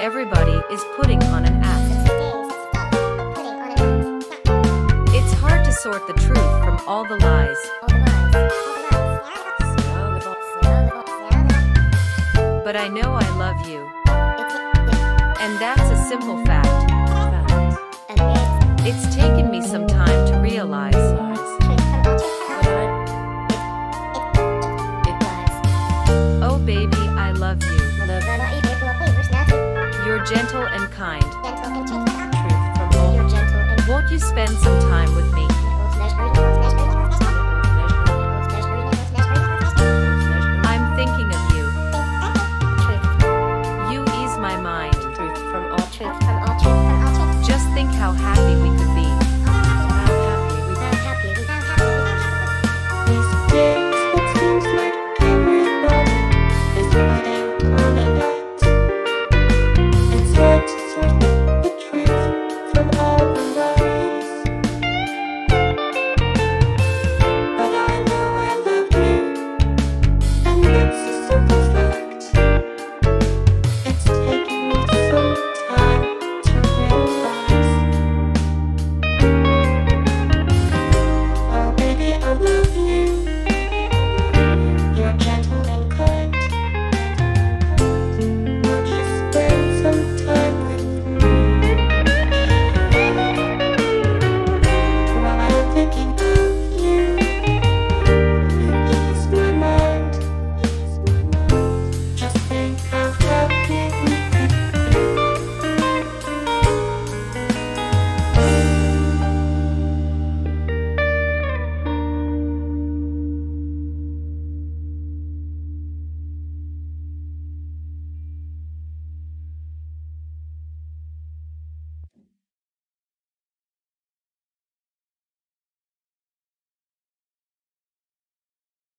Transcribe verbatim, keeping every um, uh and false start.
Everybody is putting on an act. It's hard to sort the truth from all the lies. But I know I love you. And that's a simple fact. It's taken me some time to realize . Oh baby, I love you. You're gentle and kind. Won't you spend some time with me? I'm thinking of you. You ease my mind. Just think how happy we could be.